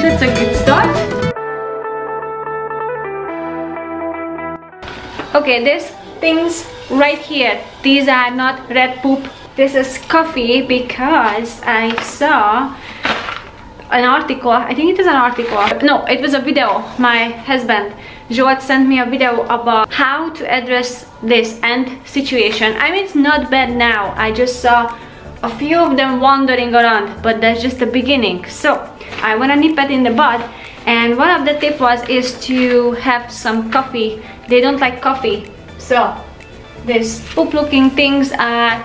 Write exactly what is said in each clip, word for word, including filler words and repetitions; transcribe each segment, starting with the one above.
That's a good start. Okay, there's things right here. These are not red poop. This is coffee because I saw an article. I think it is an article. No, it was a video. My husband, Joad, sent me a video about how to address this and situation. I mean, it's not bad now. I just saw a few of them wandering around, but that's just the beginning. So I want to nip it in the bud, and one of the tips was is to have some coffee. They don't like coffee, so these poop looking things are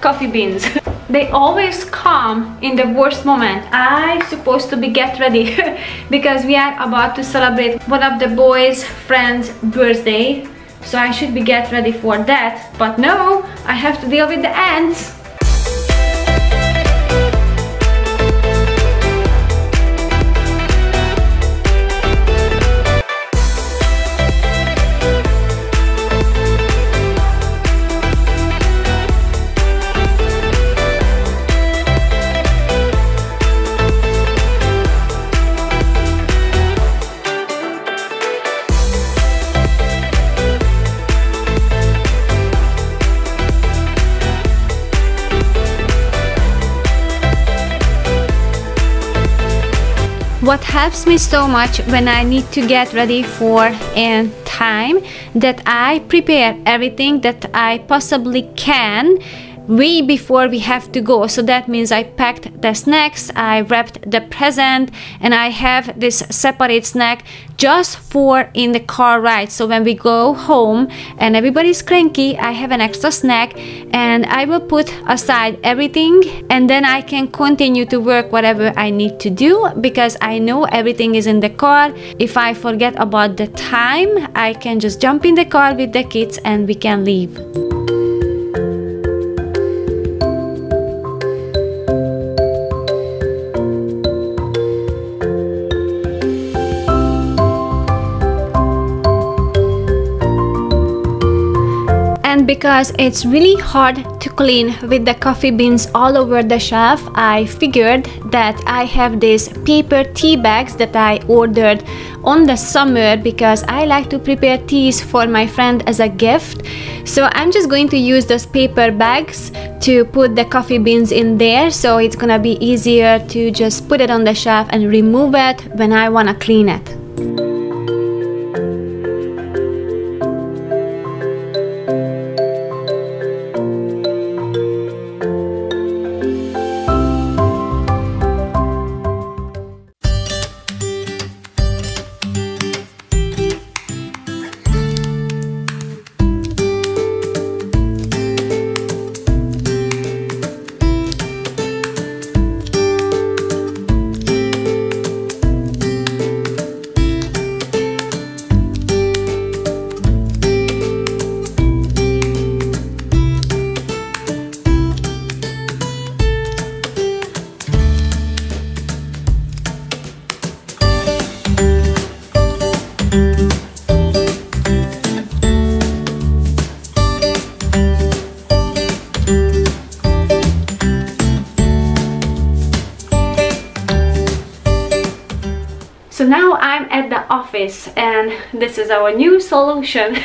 coffee beans. They always come in the worst moment. I'm supposed to be get ready because we are about to celebrate one of the boys' friend's birthday, so I should be get ready for that, but no, I have to deal with the ants. What helps me so much when I need to get ready for an time, that I prepare everything that I possibly can way before we have to go. So that means I packed the snacks, I wrapped the present, and I have this separate snack just for in the car ride. So when we go home and everybody's cranky, I have an extra snack, and I will put aside everything, and then I can continue to work whatever I need to do, because I know everything is in the car. If I forget about the time, I can just jump in the car with the kids and we can leave. Because it's really hard to clean with the coffee beans all over the shelf, I figured that I have these paper tea bags that I ordered on the summer because I like to prepare teas for my friend as a gift. So I'm just going to use those paper bags to put the coffee beans in there, so it's gonna be easier to just put it on the shelf and remove it when I wanna clean it. So now I'm at the office, and this is our new solution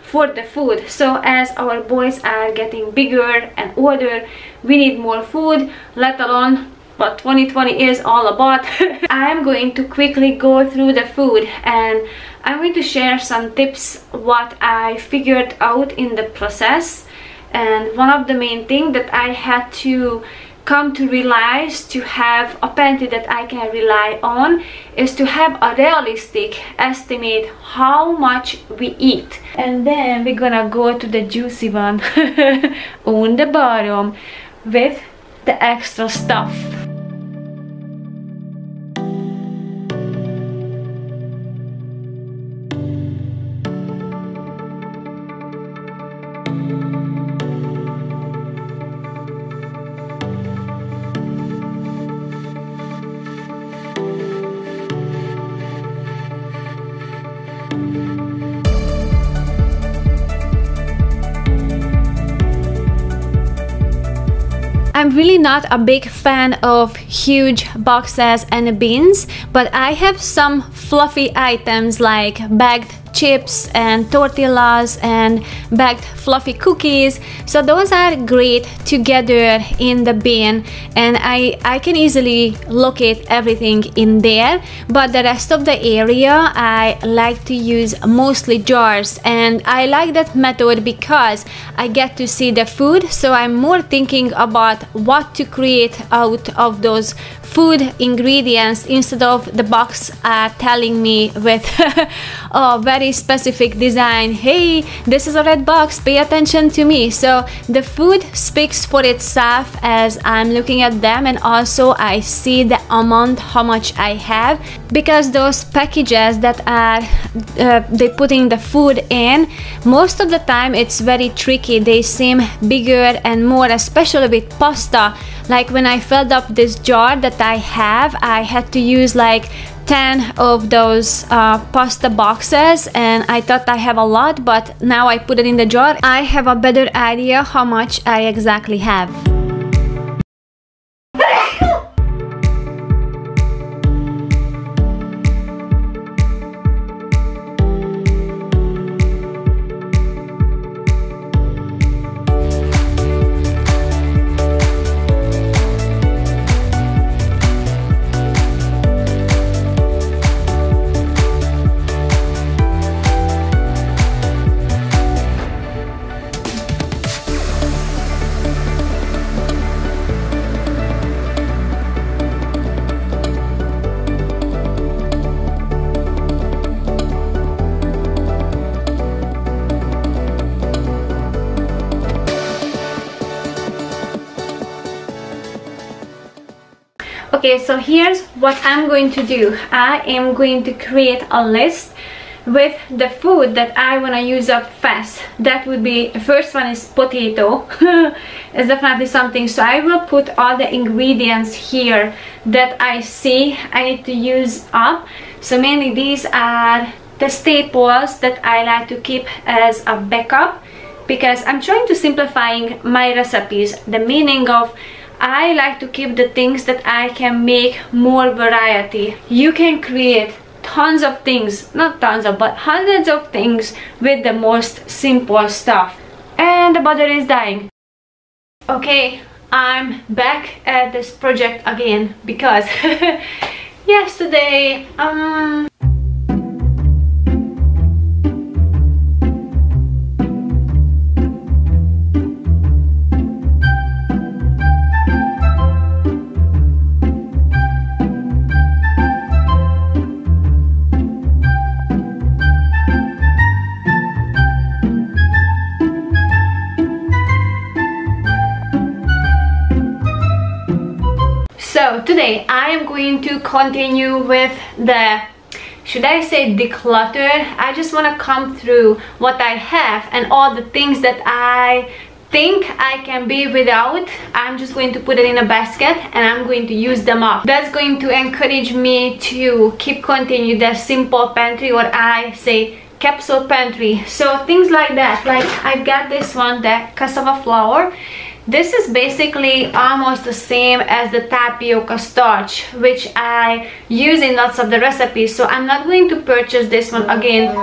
for the food. So as our boys are getting bigger and older, we need more food, let alone what twenty twenty is all about. I'm going to quickly go through the food, and I'm going to share some tips what I figured out in the process. And one of the main things that I had to come to realize, to have a pantry that I can rely on, is to have a realistic estimate how much we eat. And then we're gonna go to the juicy one on the bottom with the extra stuff. I'm really not a big fan of huge boxes and bins, but I have some fluffy items like bagged chips and tortillas and bagged fluffy cookies, so those are great together in the bin, and I, I can easily locate everything in there. But the rest of the area I like to use mostly jars, and I like that method because I get to see the food, so I'm more thinking about what to create out of those food ingredients instead of the box uh, telling me with a very specific design, hey, this is a red box, pay attention to me. So the food speaks for itself as I'm looking at them, and also I see the amount, how much I have, because those packages that are uh, they putting the food in, most of the time it's very tricky. They seem bigger and more, especially with pasta. Like when I filled up this jar that I have, I had to use like ten of those uh, pasta boxes, and I thought I have a lot, but now I put it in the jar, I have a better idea how much I exactly have. Okay, so here's what I'm going to do. I am going to create a list with the food that I want to use up fast. That would be, first one is potato. It's definitely something, so I will put all the ingredients here that I see I need to use up. So mainly these are the staples that I like to keep as a backup, because I'm trying to simplify my recipes, the meaning of I like to keep the things that I can make more variety. You can create tons of things, not tons of, but hundreds of things with the most simple stuff. And the butter is dying. Okay, I'm back at this project again because yesterday, um... So today I am going to continue with the, should I say declutter? I just want to come through what I have and all the things that I think I can be without. I'm just going to put it in a basket and I'm going to use them up. That's going to encourage me to keep continue the simple pantry, or I say capsule pantry. So things like that, like I've got this one, the cassava flour. This is basically almost the same as the tapioca starch, which I use in lots of the recipes, so I'm not going to purchase this one again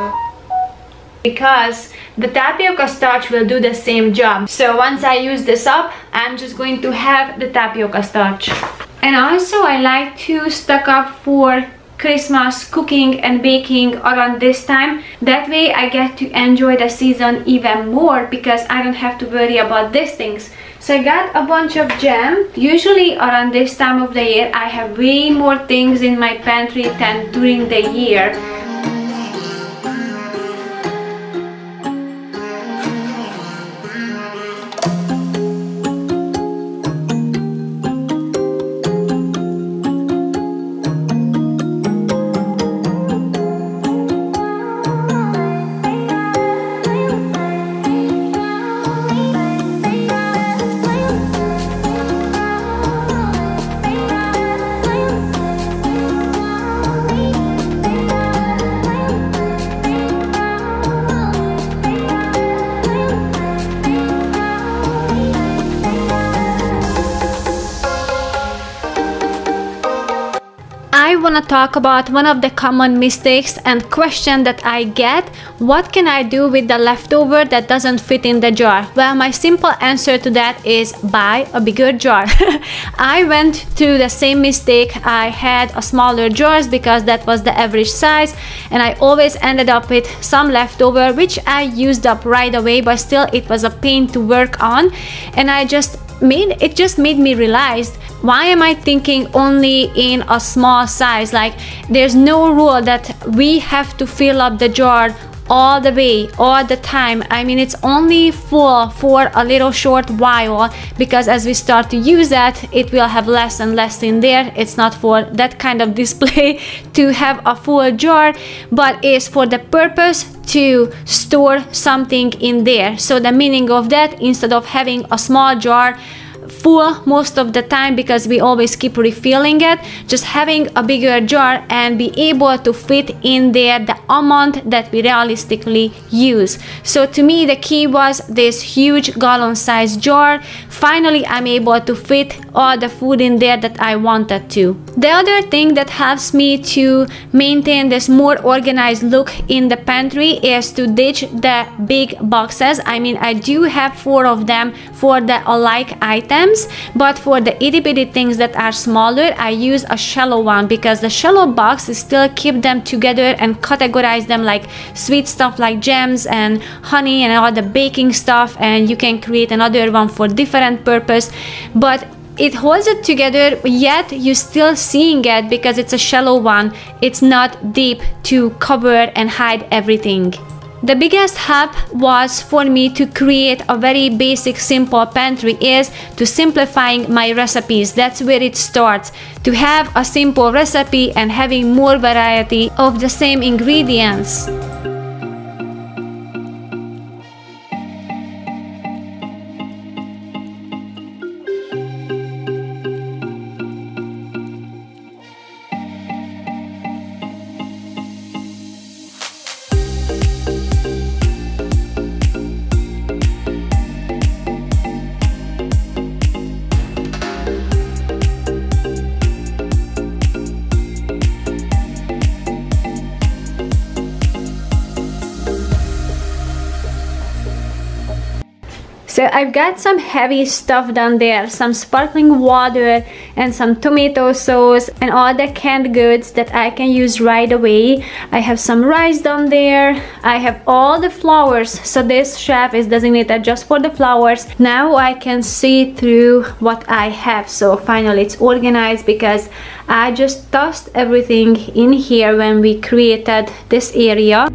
because the tapioca starch will do the same job. So once I use this up, I'm just going to have the tapioca starch. And also I like to stock up for Christmas cooking and baking around this time. That way I get to enjoy the season even more because I don't have to worry about these things. So I got a bunch of jam. Usually around this time of the year I have way more things in my pantry than during the year. want to talk about one of the common mistakes and question that I get. What can I do with the leftover that doesn't fit in the jar? Well, my simple answer to that is buy a bigger jar. I went through the same mistake. I had a smaller jars because that was the average size, and I always ended up with some leftover which I used up right away, but still it was a pain to work on. And I just made it just made me realize, why am I thinking only in a small size? Like, there's no rule that we have to fill up the jar all the way, all the time. I mean, it's only full for a little short while, because as we start to use that, it will have less and less in there. It's not for that kind of display to have a full jar, but it's for the purpose to store something in there. So the meaning of that, instead of having a small jar full most of the time, because we always keep refilling it, just having a bigger jar and be able to fit in there the amount that we realistically use. So to me, the key was this huge gallon sized jar. Finally, I'm able to fit all the food in there that I wanted to. The other thing that helps me to maintain this more organized look in the pantry is to ditch the big boxes. I mean, I do have four of them for the alike items, but for the itty bitty things that are smaller, I use a shallow one, because the shallow boxes still keep them together and categorize them, like sweet stuff like jams and honey and all the baking stuff, and you can create another one for different purpose, but it holds it together, yet you're still seeing it because it's a shallow one. It's not deep to cover and hide everything. The biggest help was for me to create a very basic, simple pantry is to simplifying my recipes. That's where it starts. To have a simple recipe and having more variety of the same ingredients. So I've got some heavy stuff down there, some sparkling water and some tomato sauce and all the canned goods that I can use right away. I have some rice down there. I have all the flowers, so this shelf is designated just for the flowers. Now I can see through what I have, so finally it's organized, because I just tossed everything in here when we created this area.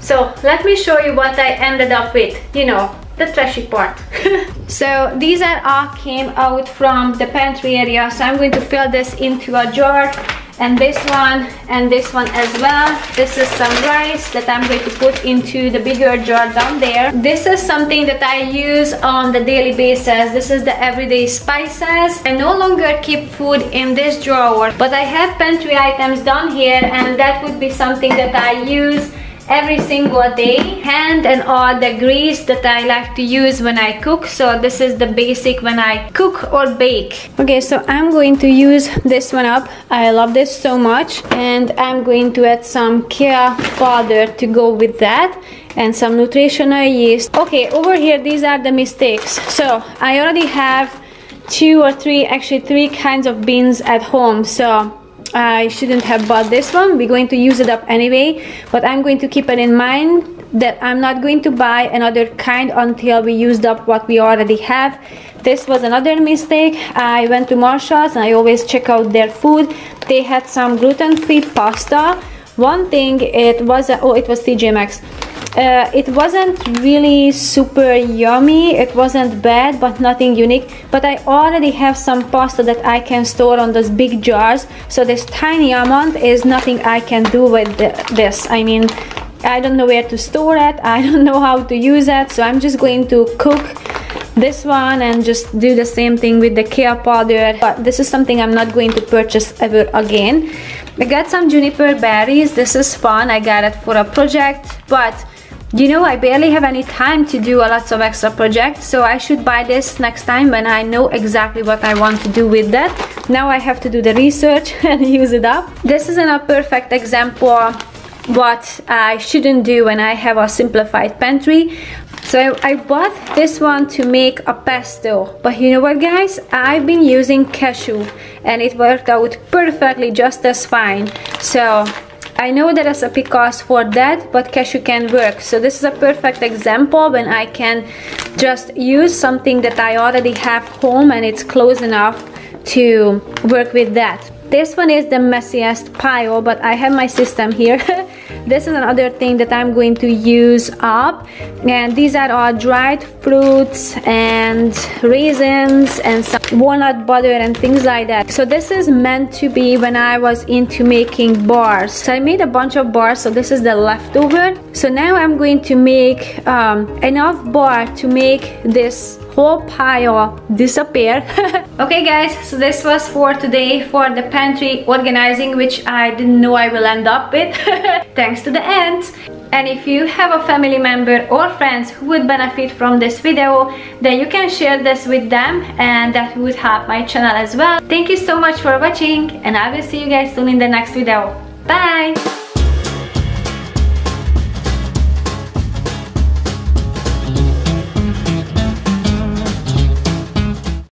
So let me show you what I ended up with, you know, the trashy part. So these are all came out from the pantry area, so I'm going to fill this into a jar, and this one and this one as well. This is some rice that I'm going to put into the bigger jar down there. This is something that I use on the daily basis. This is the everyday spices. I no longer keep food in this drawer, but I have pantry items down here, and that would be something that I use every single day, hand and all the grease that I like to use when I cook. So this is the basic when I cook or bake. Okay, so I'm going to use this one up. I love this so much, and I'm going to add some chia powder to go with that and some nutritional yeast. Okay, over here these are the mistakes. So I already have two or three actually three kinds of beans at home, so I shouldn't have bought this one. We're going to use it up anyway, but I'm going to keep it in mind that I'm not going to buy another kind until we used up what we already have. This was another mistake. I went to Marshall's and I always check out their food. They had some gluten-free pasta. One thing, it was a, oh, it was T J Maxx. Uh, it wasn't really super yummy, it wasn't bad, but nothing unique. But I already have some pasta that I can store on those big jars, so this tiny almond is nothing I can do with this. I mean, I don't know where to store it, I don't know how to use it, so I'm just going to cook this one and just do the same thing with the kale powder. But this is something I'm not going to purchase ever again. I got some juniper berries, this is fun, I got it for a project, but you know, I barely have any time to do a lots of extra projects, so I should buy this next time when I know exactly what I want to do with that. Now I have to do the research and use it up. This is a perfect example what I shouldn't do when I have a simplified pantry. So I bought this one to make a pesto, but you know what guys, I've been using cashew and it worked out perfectly just as fine. So I know the recipe calls for that, but cashew can work. So this is a perfect example when I can just use something that I already have home and it's close enough to work with that. This one is the messiest pile, but I have my system here. This is another thing that I'm going to use up. And these are all dried fruits and raisins and some walnut butter and things like that. So this is meant to be when I was into making bars. So I made a bunch of bars, so this is the leftover. So now I'm going to make um, enough bar to make this whole pile disappear. Okay guys, so this was for today for the pantry organizing, which I didn't know I will end up with. Thanks to the ants. And if you have a family member or friends who would benefit from this video, then you can share this with them and that would help my channel as well. Thank you so much for watching and I will see you guys soon in the next video. Bye!